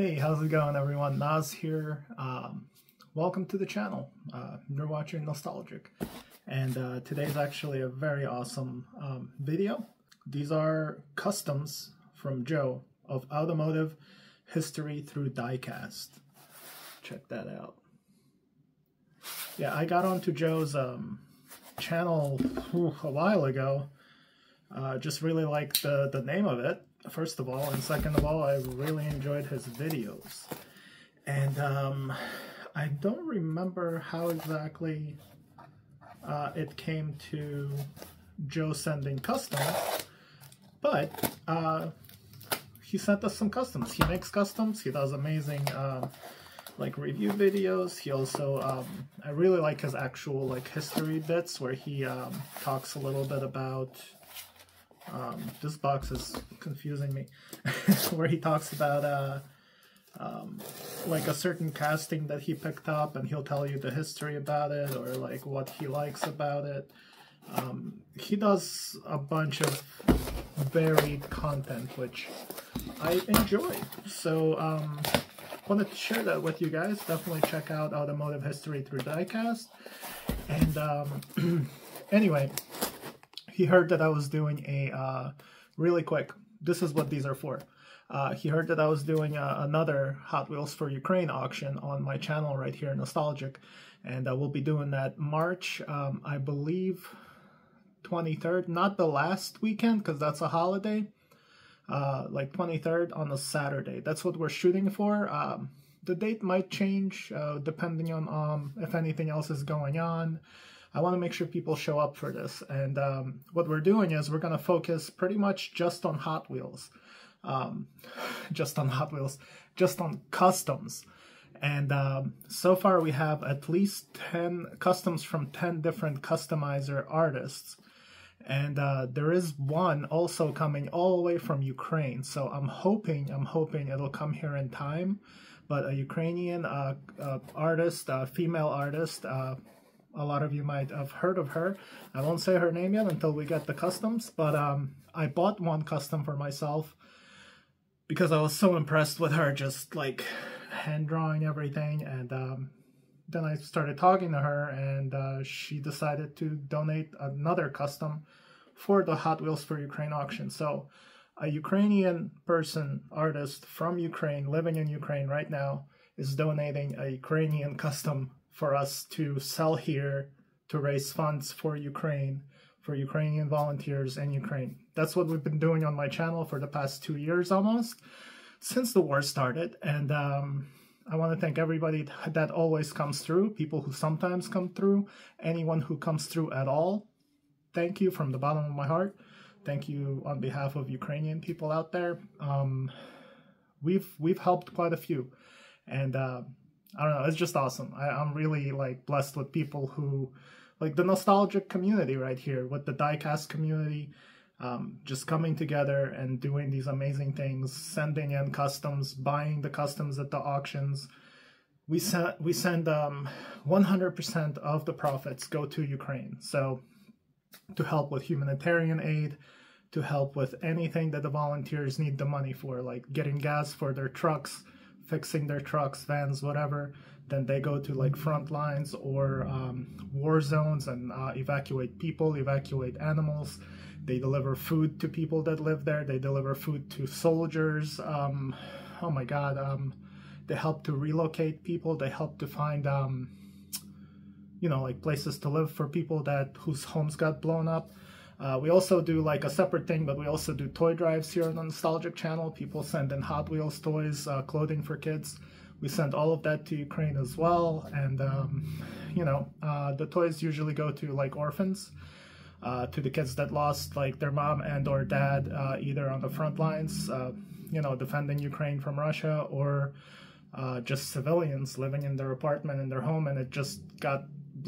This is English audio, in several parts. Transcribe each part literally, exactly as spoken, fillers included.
Hey, how's it going, everyone? Naz here. Um, welcome to the channel. Uh, you're watching Nostalgic, and uh, today's actually a very awesome um, video. These are customs from Joe of Automotive History Through Diecast. Check that out. Yeah, I got onto Joe's um, channel whew, a while ago. Uh, just really liked the, the name of it, first of all, and second of all, I really enjoyed his videos. And um, I don't remember how exactly uh, it came to Joe sending customs, but uh, he sent us some customs. He makes customs, he does amazing uh, like review videos. He also, um, I really like his actual like history bits where he um, talks a little bit about Um, this box is confusing me, where he talks about uh, um, like a certain casting that he picked up, and he'll tell you the history about it or like what he likes about it. Um, he does a bunch of varied content, which I enjoy. So um, wanted to share that with you guys. Definitely check out Automotive History Through Diecast. And um, anyway, he heard that I was doing a, uh, really quick, this is what these are for. Uh, he heard that I was doing a, another Hot Wheels for Ukraine auction on my channel right here, Nostalgic. And I uh, will be doing that March, um, I believe, twenty-third, not the last weekend, because that's a holiday. Uh, like twenty-third on a Saturday. That's what we're shooting for. Um, the date might change uh, depending on um, if anything else is going on. I want to make sure people show up for this, and um, what we're doing is we're going to focus pretty much just on Hot Wheels, um, just on Hot Wheels, just on customs, and um, so far we have at least ten customs from ten different customizer artists, and uh, there is one also coming all the way from Ukraine, so I'm hoping, I'm hoping it'll come here in time, but a Ukrainian uh, uh, artist, a female artist, uh, a lot of you might have heard of her. I won't say her name yet until we get the customs, but um, I bought one custom for myself because I was so impressed with her, just like hand drawing everything. And um, then I started talking to her, and uh, she decided to donate another custom for the Hot Wheels for Ukraine auction. So a Ukrainian person, artist from Ukraine, living in Ukraine right now, is donating a Ukrainian custom for us to sell here to raise funds for Ukraine, for Ukrainian volunteers in Ukraine. That's what we've been doing on my channel for the past two years almost, since the war started. And um, I want to thank everybody that always comes through, people who sometimes come through, anyone who comes through at all. Thank you from the bottom of my heart. Thank you on behalf of Ukrainian people out there. Um, we've, we've helped quite a few. And uh, I don't know, it's just awesome. I, I'm really like blessed with people who, like the Nostalgic community right here, with the Diecast community, um, just coming together and doing these amazing things, sending in customs, buying the customs at the auctions. We send, we send um, one hundred percent of the profits go to Ukraine. So to help with humanitarian aid, to help with anything that the volunteers need the money for, like getting gas for their trucks, fixing their trucks, vans, whatever, then they go to like front lines or um, war zones and uh, evacuate people, evacuate animals. They deliver food to people that live there. They deliver food to soldiers. Um, oh my God. Um, they help to relocate people. They help to find, um, you know, like places to live for people that whose homes got blown up. Uh, we also do like a separate thing, but we also do toy drives here on the Nostalgic channel. People send in Hot Wheels toys, uh, clothing for kids. We send all of that to Ukraine as well. And, um, you know, uh, the toys usually go to like orphans, uh, to the kids that lost like their mom and or dad, uh, either on the front lines, uh, you know, defending Ukraine from Russia, or uh, just civilians living in their apartment, in their home, and it just got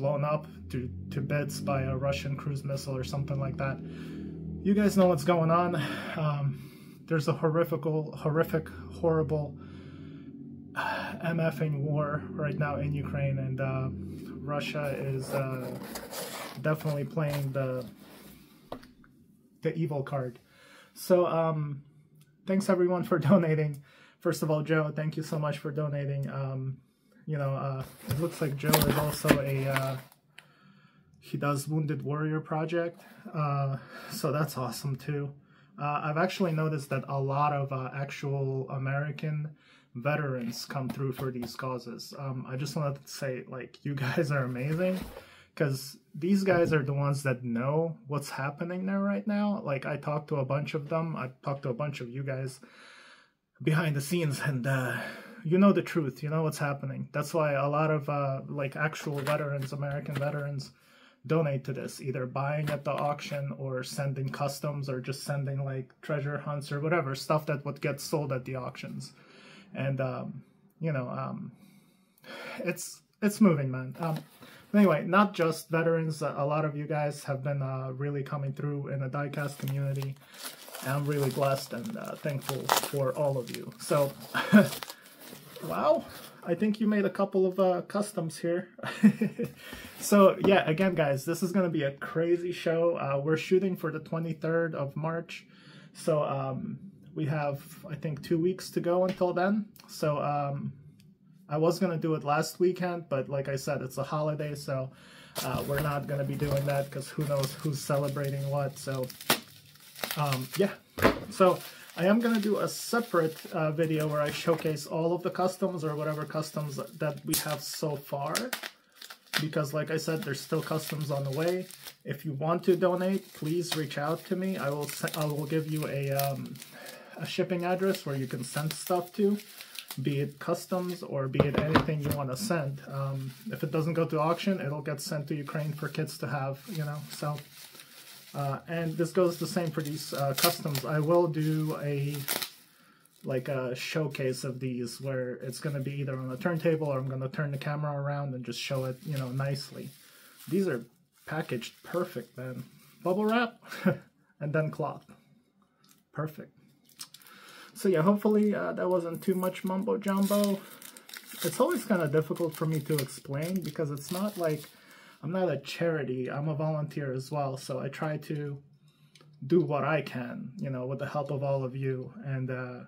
blown up to, to bits by a Russian cruise missile or something like that. You guys know what's going on. Um, there's a horrifical, horrific, horrible uh, MFing war right now in Ukraine, and uh, Russia is uh, definitely playing the, the evil card. So um, thanks everyone for donating, First of all, Joe, thank you so much for donating. Um, you know, uh, it looks like Joe is also a, uh, he does Wounded Warrior Project. Uh, so that's awesome too. Uh, I've actually noticed that a lot of uh, actual American veterans come through for these causes. Um, I just wanted to say, like, you guys are amazing, because these guys are the ones that know what's happening there right now. Like, I talked to a bunch of them. I talked to a bunch of you guys behind the scenes, and uh, you know the truth. You know what's happening. That's why a lot of, uh, like, actual veterans, American veterans, donate to this, either buying at the auction or sending customs or just sending, like, treasure hunts or whatever, stuff that would get sold at the auctions. And, um, you know, um, it's it's moving, man. Um, Anyway, not just veterans, a lot of you guys have been uh, really coming through in the diecast community. I'm really blessed and uh, thankful for all of you. So, wow, I think you made a couple of uh, customs here. So, yeah, again, guys, this is going to be a crazy show. Uh, we're shooting for the twenty-third of March. So, um, we have, I think, two weeks to go until then. So, um... I was going to do it last weekend, but like I said, it's a holiday, so uh, we're not going to be doing that because who knows who's celebrating what. So, um, yeah. So, I am going to do a separate uh, video where I showcase all of the customs or whatever customs that we have so far, because like I said, there's still customs on the way. If you want to donate, please reach out to me. I will, I will give you a, um, a shipping address where you can send stuff to, be it customs or be it anything you want to send. Um, if it doesn't go to auction, it'll get sent to Ukraine for kids to have, you know. So, uh, and this goes the same for these uh, customs. I will do a, like a showcase of these where it's going to be either on a turntable or I'm going to turn the camera around and just show it, you know, nicely. These are packaged perfect, man. Bubble wrap and then cloth. Perfect. So yeah, hopefully uh, that wasn't too much mumbo-jumbo. It's always kind of difficult for me to explain because it's not like, I'm not a charity, I'm a volunteer as well. So I try to do what I can, you know, with the help of all of you. And, uh,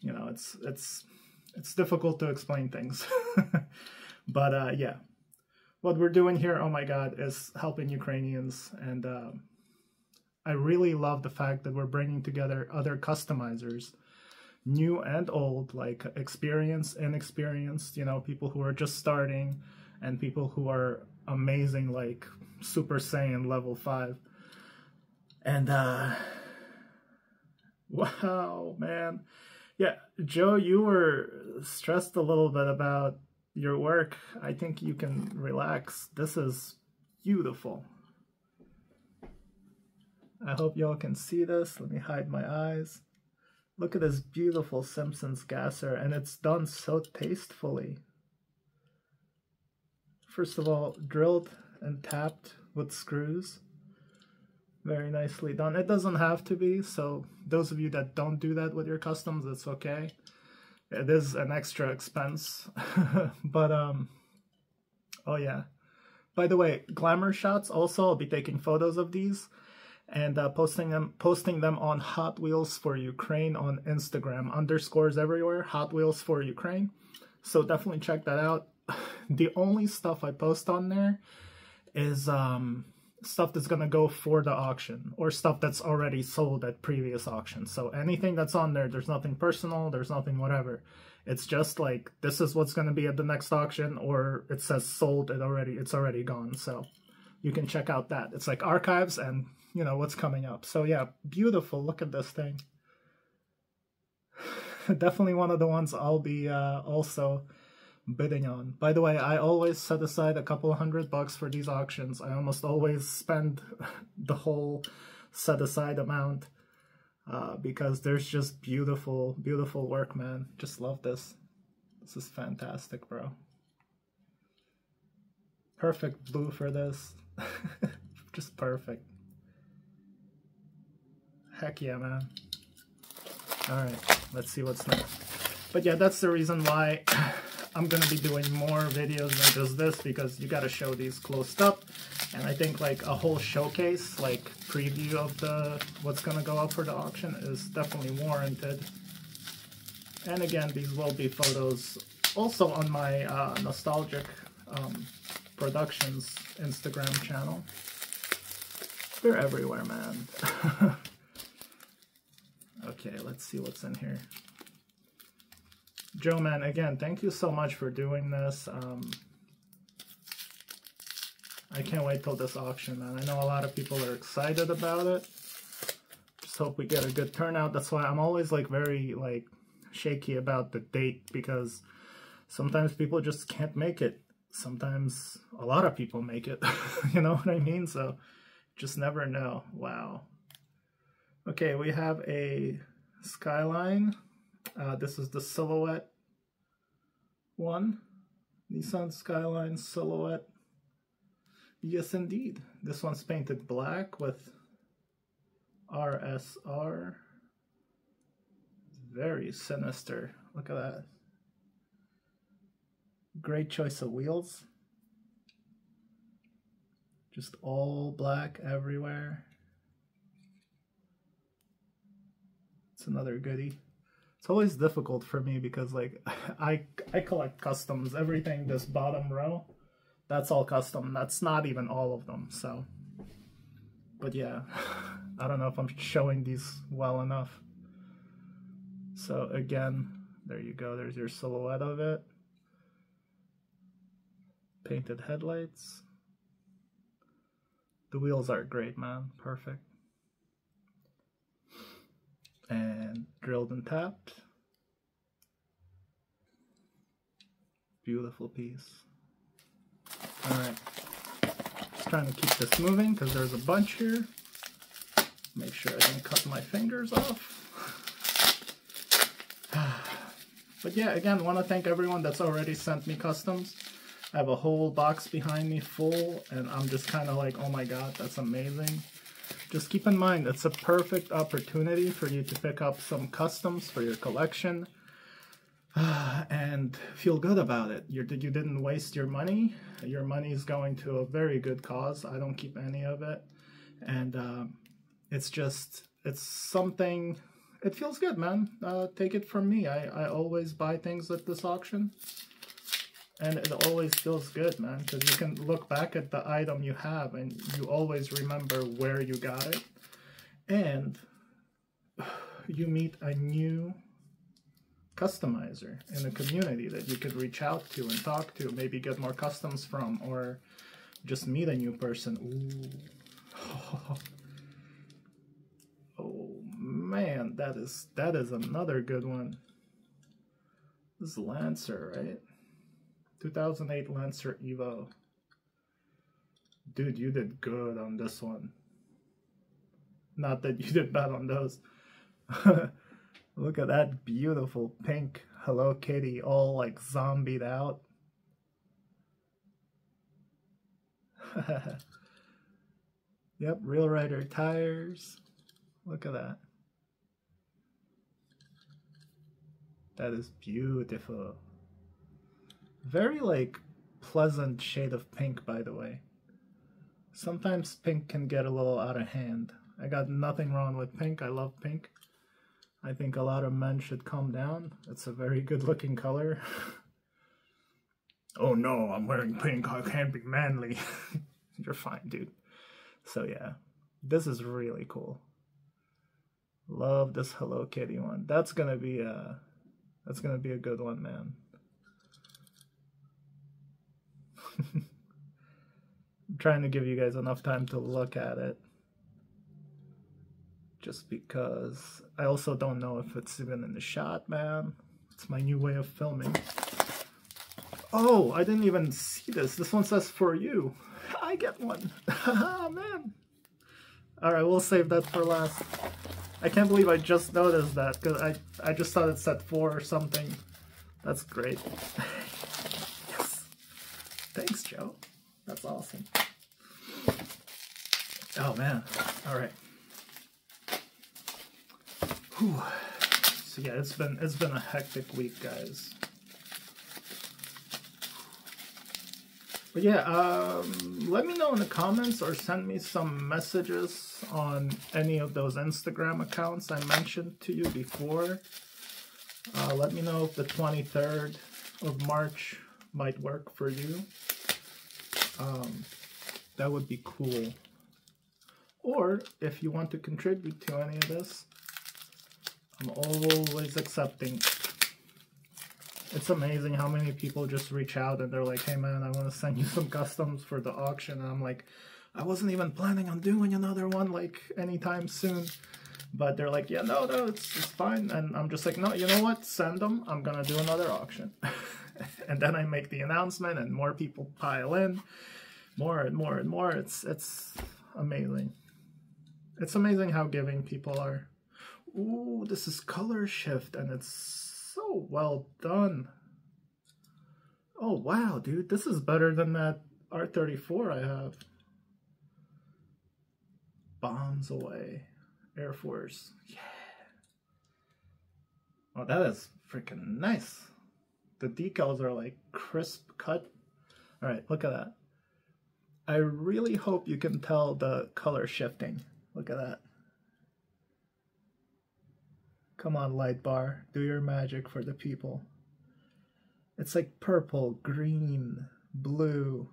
you know, it's, it's, it's difficult to explain things. But uh, yeah, what we're doing here, oh my God, is helping Ukrainians. And Uh, I really love the fact that we're bringing together other customizers, new and old, like experienced, inexperienced, you know, people who are just starting and people who are amazing, like Super Saiyan level five. And, uh, wow, man. Yeah, Joe, you were stressed a little bit about your work. I think you can relax. This is beautiful. I hope y'all can see this. Let me hide my eyes. Look at this beautiful Simpsons gasser, and it's done so tastefully. First of all, drilled and tapped with screws. Very nicely done. It doesn't have to be, so those of you that don't do that with your customs, it's okay. It is an extra expense. But, um, oh yeah. By the way, glamour shots also, I'll be taking photos of these and uh, posting them posting them on Hot Wheels for Ukraine on Instagram. Underscores everywhere, Hot Wheels for Ukraine. So definitely check that out. The only stuff I post on there is um, stuff that's going to go for the auction or stuff that's already sold at previous auctions. So anything that's on there, there's nothing personal, there's nothing whatever. It's just like, this is what's going to be at the next auction, or it says sold, it already, it's already gone. So you can check out that. It's like archives and, you know, what's coming up. So yeah, beautiful. Look at this thing. Definitely one of the ones I'll be uh, also bidding on. By the way, I always set aside a couple hundred bucks for these auctions. I almost always spend the whole set aside amount uh, because there's just beautiful, beautiful work, man. Just love this. This is fantastic, bro. Perfect blue for this. Just perfect. Heck yeah, man. Alright, let's see what's next. But yeah, that's the reason why I'm going to be doing more videos than just this, because you got to show these closed up. And I think like a whole showcase, like preview of the what's going to go up for the auction is definitely warranted. And again, these will be photos also on my uh, Nostalgic um, Productions Instagram channel. They're everywhere, man. Okay, let's see what's in here. Joe, man, again, thank you so much for doing this. Um, I can't wait till this auction, man. I know a lot of people are excited about it. Just hope we get a good turnout. That's why I'm always like very like shaky about the date, because sometimes people just can't make it. Sometimes a lot of people make it. You know what I mean? So just never know. Wow. Okay, we have a Skyline. Uh, this is the silhouette one. Nissan Skyline silhouette. Yes, indeed. This one's painted black with R S R. Very sinister. Look at that. Great choice of wheels. Just all black everywhere. It's another goodie. It's always difficult for me because like I I collect customs. Everything this bottom row, that's all custom. That's not even all of them. So, but yeah, I don't know if I'm showing these well enough. So again, there you go. There's your silhouette of it. Painted headlights. The wheels are great, man. Perfect. And drilled and tapped. Beautiful piece. Alright. Just trying to keep this moving because there's a bunch here. Make sure I don't cut my fingers off. But yeah, again, want to thank everyone that's already sent me customs. I have a whole box behind me full, and I'm just kind of like, oh my god, that's amazing. Just keep in mind, it's a perfect opportunity for you to pick up some customs for your collection and feel good about it. You're, you didn't waste your money. Your money is going to a very good cause. I don't keep any of it. And um, it's just, it's something, it feels good, man. Uh, take it from me. I, I always buy things at this auction. And it always feels good, man, because you can look back at the item you have and you always remember where you got it. And you meet a new customizer in a community that you could reach out to and talk to, maybe get more customs from, or just meet a new person. Ooh. Oh, man, that is, that is another good one. This is Lancer, right? two thousand eight Lancer Evo. Dude, you did good on this one. Not that you did bad on those. Look at that beautiful pink Hello Kitty, all like zombied out. Yep, Real Rider tires. Look at that. That is beautiful. Very, like, pleasant shade of pink, by the way. Sometimes pink can get a little out of hand. I got nothing wrong with pink. I love pink. I think a lot of men should calm down. It's a very good-looking color. Oh, no, I'm wearing pink. I can't be manly. You're fine, dude. So, yeah. This is really cool. Love this Hello Kitty one. That's gonna be a, that's gonna be a good one, man. I'm trying to give you guys enough time to look at it, just because I also don't know if it's even in the shot, man. It's my new way of filming. Oh, I didn't even see this. This one says for you. I get one. Haha, man. Alright, we'll save that for last. I can't believe I just noticed that, because I, I just thought it said four or something. That's great. Thanks, Joe. That's awesome. Oh, man. All right. Whew. So yeah, it's been it's been a hectic week, guys. But yeah, um, let me know in the comments or send me some messages on any of those Instagram accounts I mentioned to you before. Uh, let me know if the twenty-third of March might work for you. Um, that would be cool. Or if you want to contribute to any of this, I'm always accepting. It's amazing how many people just reach out and they're like, hey man, I want to send you some customs for the auction. And I'm like, I wasn't even planning on doing another one like anytime soon. But they're like, yeah, no, no, it's, it's fine. And I'm just like, no, you know what? Send them. I'm going to do another auction. And then I make the announcement and more people pile in. More and more and more. It's, it's amazing. It's amazing how giving people are. Ooh, this is color shift and it's so well done. Oh, wow, dude. This is better than that R thirty-four I have. Bombs away. Air Force. Yeah. Oh, that is freaking nice. The decals are like crisp cut. All right, look at that. I really hope you can tell the color shifting. Look at that. Come on, light bar. Do your magic for the people. It's like purple, green, blue.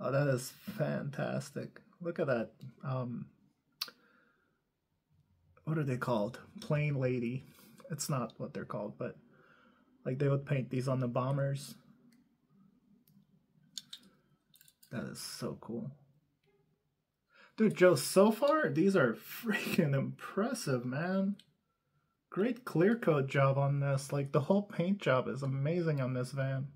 Oh, that is fantastic. Look at that. Um, what are they called? Plain lady. It's not what they're called, but like they would paint these on the bombers. That is so cool. Dude, Joe, so far, these are freaking impressive, man. Great clear coat job on this. Like the whole paint job is amazing on this van.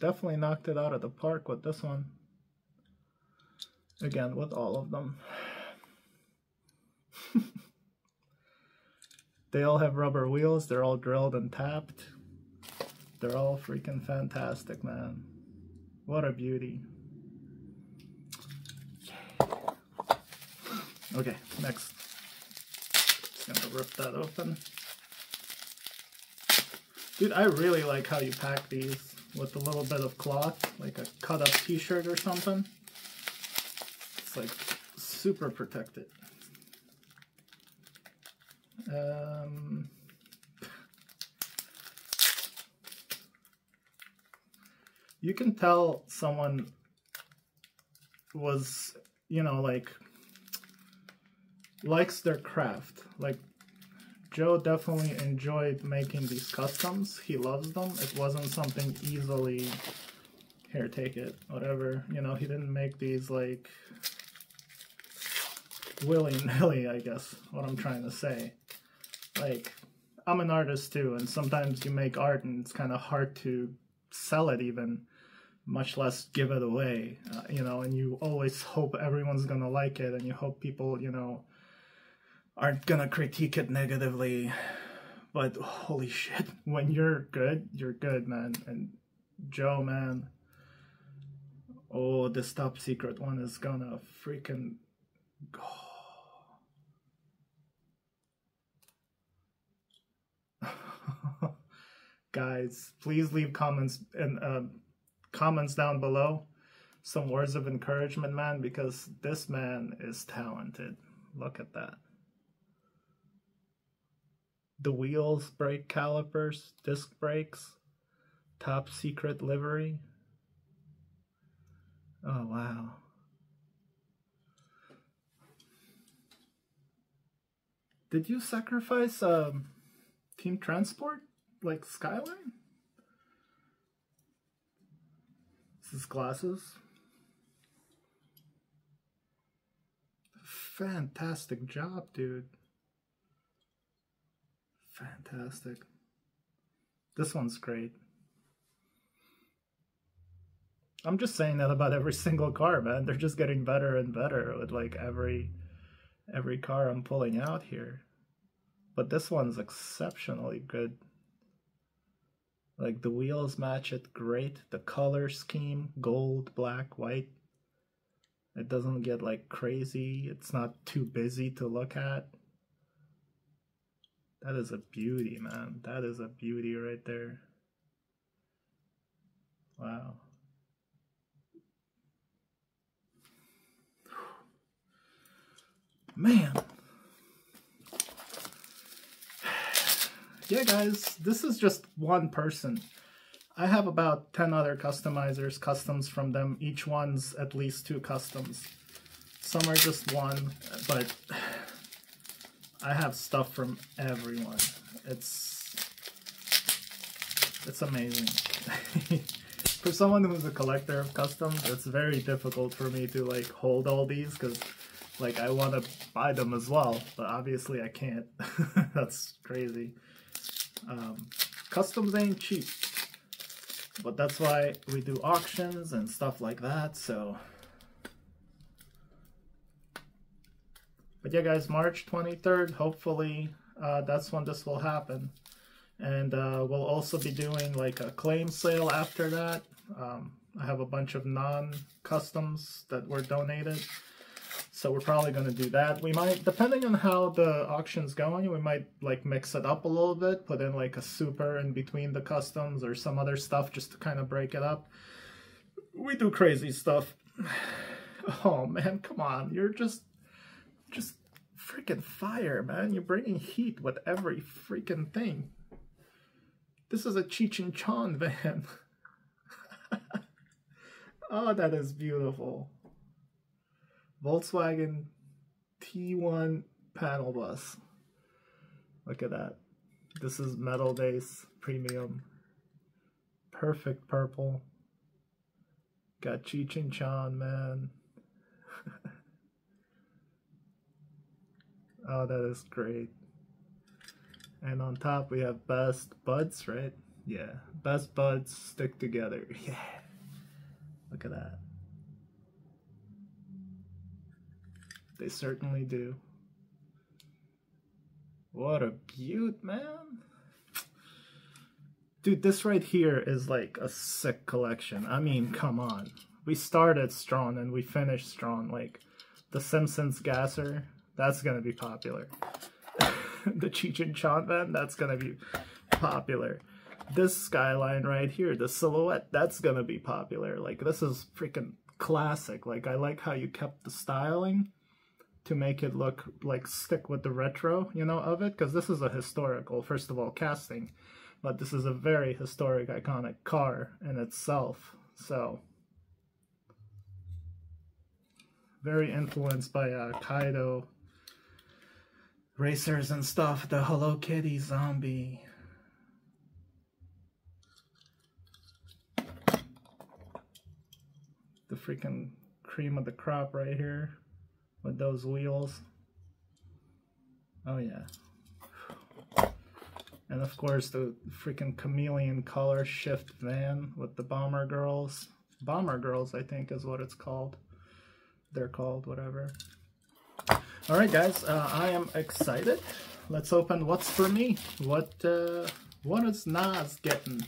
Definitely knocked it out of the park with this one. Again, with all of them. They all have rubber wheels. They're all drilled and tapped. They're all freaking fantastic, man. What a beauty. Okay, next. Just gonna rip that open. Dude, I really like how you pack these with a little bit of cloth, like a cut up t-shirt or something. Like super protected. Um, you can tell someone was, you know, like likes their craft. Like Joe definitely enjoyed making these customs. He loves them. It wasn't something easily, here, take it, whatever. You know, he didn't make these like willy-nilly, I guess, what I'm trying to say. Like, I'm an artist too, and sometimes you make art and it's kind of hard to sell it even, much less give it away, uh, you know, and you always hope everyone's gonna like it, and you hope people, you know, aren't gonna critique it negatively, but holy shit, when you're good, you're good, man. And Joe, man, oh, this top secret one is gonna freaking go. Guys, please leave comments and uh, comments down below, some words of encouragement, man, because this man is talented. Look at that. The wheels, brake calipers, disc brakes, top secret livery. Oh wow. Did you sacrifice um, team transport, like Skyline? This is glasses. Fantastic job, dude. Fantastic. This one's great. I'm just saying that about every single car, man. They're just getting better and better with like every every car I'm pulling out here. But this one's exceptionally good. Like the wheels match it great. The color scheme, gold, black, white. It doesn't get like crazy. It's not too busy to look at. That is a beauty, man. That is a beauty right there. Wow. Man. yeah, guys, this is just one person. I have about ten other customizers, customs from them. Each one's at least two customs. Some are just one, but I have stuff from everyone. It's, it's amazing. For someone who's a collector of customs, it's very difficult for me to like hold all these because like I want to buy them as well, but obviously I can't. That's crazy. Um, customs ain't cheap, but that's why we do auctions and stuff like that. So, but yeah, guys, March twenty-third. Hopefully, uh, that's when this will happen, and uh, we'll also be doing like a claim sale after that. Um, I have a bunch of non-customs that were donated. So we're probably going to do that. We might, depending on how the auction's going, we might like mix it up a little bit, put in like a super in between the customs or some other stuff just to kind of break it up. We do crazy stuff. Oh man, come on. You're just, just freaking fire, man. You're bringing heat with every freaking thing. This is a Cheech and Chong van. Oh, that is beautiful. Volkswagen T one panel bus. Look at that. This is metal base premium. Perfect purple. Got Cheech and Chong, man. Oh, that is great. And on top we have best buds, right? Yeah. Best buds stick together. Yeah. Look at that. They certainly do. What a beaut, man. Dude, this right here is like a sick collection. I mean, come on. We started strong and we finished strong. Like, the Simpsons gasser, that's gonna be popular. The Cheech and Chong van, that's gonna be popular. This skyline right here, the silhouette, that's gonna be popular. Like, this is freaking classic. Like, I like how you kept the styling to make it look like stick with the retro, you know, of it, because this is a historical, first of all, casting, but this is a very historic, iconic car in itself. So, very influenced by uh, Kaido racers and stuff, the Hello Kitty zombie. The freaking cream of the crop right here. With those wheels. Oh yeah. And of course the freaking chameleon color shift van with the bomber girls. Bomber girls, I think is what it's called. They're called whatever. All right, guys, uh, I am excited. Let's open what's for me. What uh, what is Nas getting?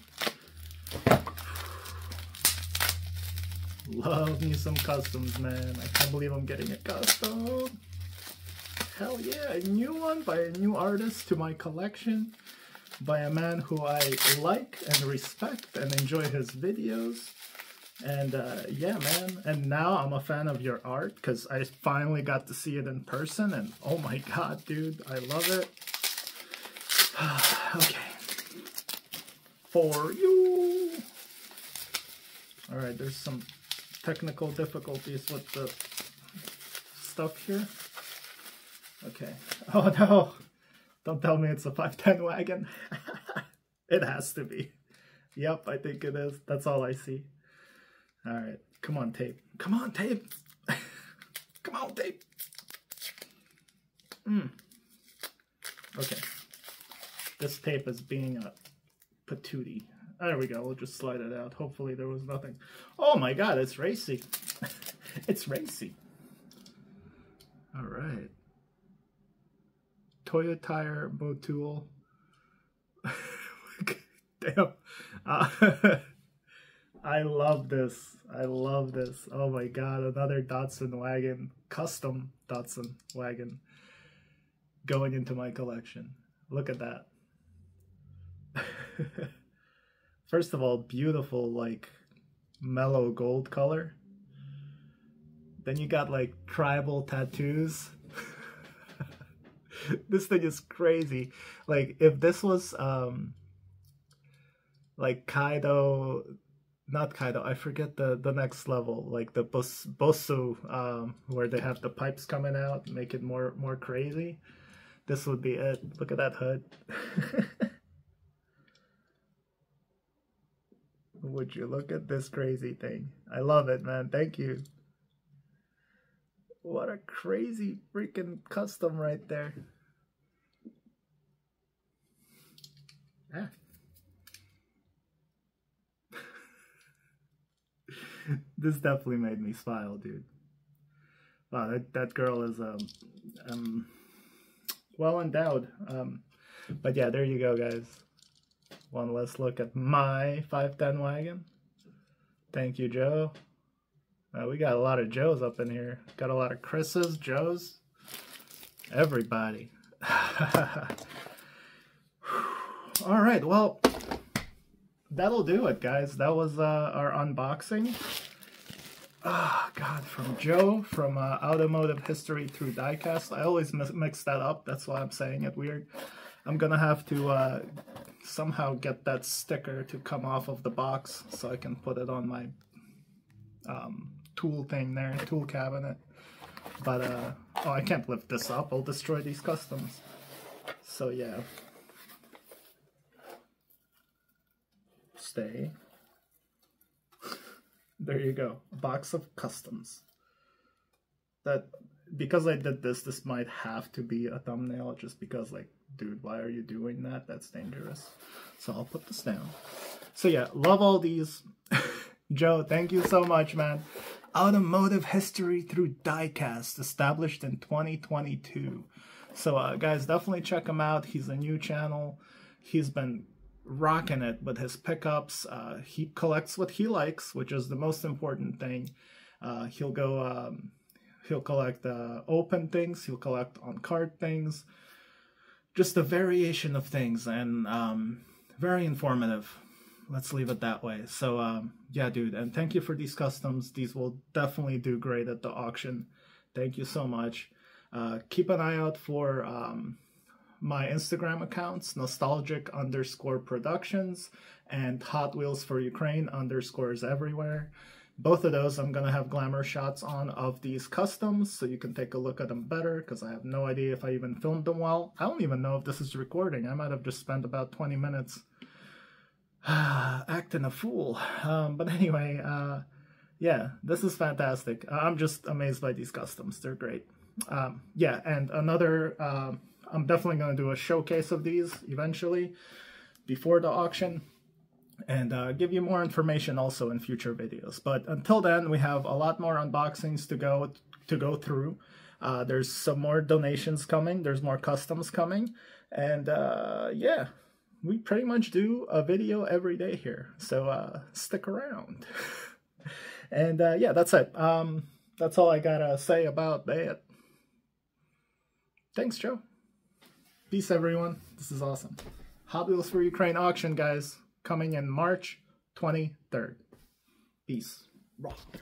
Love me some customs, man. I can't believe I'm getting a custom. Hell yeah, a new one by a new artist to my collection. By a man who I like and respect and enjoy his videos. And uh, yeah, man. And now I'm a fan of your art because I finally got to see it in person. And oh my god, dude, I love it. Okay. For you. Alright, there's some technical difficulties with the stuff here. Okay. Oh no! Don't tell me it's a five ten wagon. It has to be. Yep, I think it is. That's all I see. Alright. Come on, tape. Come on, tape! Come on, tape! Mm. Okay. This tape is being a patootie. There we go, we'll just slide it out. Hopefully there was nothing. Oh my god, it's racy. It's racy. Alright. Toyo Tire Motul. Damn. Uh, I love this. I love this. Oh my god, another Datsun wagon. Custom Datsun wagon. Going into my collection. Look at that. First of all, beautiful, like, mellow gold color. Then you got, like, tribal tattoos. This thing is crazy. Like, if this was um like Kaido, not Kaido, I forget the the next level, like the Bos Bosu, um where they have the pipes coming out, make it more more crazy, this would be it. Look at that hood. Would you look at this crazy thing? I love it, man. Thank you. What a crazy freaking custom right there. Ah. This definitely made me smile, dude. Wow, that, that girl is um, um, well endowed. Um, but yeah, there you go, guys. One last look at my five ten wagon. Thank you, Joe. Uh, we got a lot of Joes up in here. Got a lot of Chris's, Joes, everybody. All right, well, that'll do it, guys. That was uh, our unboxing. Ah, oh, God, from Joe, from uh, Automotive History Through Diecast. I always mix that up. That's why I'm saying it weird. I'm going to have to uh, somehow get that sticker to come off of the box so I can put it on my um, tool thing there, tool cabinet. But, uh, oh, I can't lift this up. I'll destroy these customs. So, yeah. Stay. There you go. A box of customs. That, because I did this, this might have to be a thumbnail, just because, like, dude, why are you doing that? That's dangerous. So I'll put this down. So yeah, love all these. Joe, thank you so much, man. Automotive History Through Diecast, established in twenty twenty-two. So uh, guys, definitely check him out. He's a new channel. He's been rocking it with his pickups. Uh, he collects what he likes, which is the most important thing. Uh, he'll go, um, he'll collect uh, open things. He'll collect on-card things. Just a variation of things, and um, very informative. Let's leave it that way. So, um, yeah, dude, and thank you for these customs. These will definitely do great at the auction. Thank you so much. Uh, keep an eye out for um, my Instagram accounts, nostalgic underscore productions and Hot Wheels for Ukraine underscores everywhere. Both of those I'm going to have glamour shots on of these customs, so you can take a look at them better, because I have no idea if I even filmed them well. I don't even know if this is recording. I might have just spent about twenty minutes acting a fool. Um, but anyway, uh, yeah, this is fantastic. I'm just amazed by these customs. They're great. Um, yeah, and another, uh, I'm definitely going to do a showcase of these eventually before the auction, and uh, give you more information also in future videos. But until then, we have a lot more unboxings to go to go through. Uh, there's some more donations coming. There's more customs coming. And uh, yeah, we pretty much do a video every day here. So uh, stick around. And uh, yeah, that's it. Um, that's all I gotta say about that. Thanks, Joe. Peace, everyone. This is awesome. Hot Wheels for Ukraine auction, guys. Coming in March twenty-third. Peace. Rock.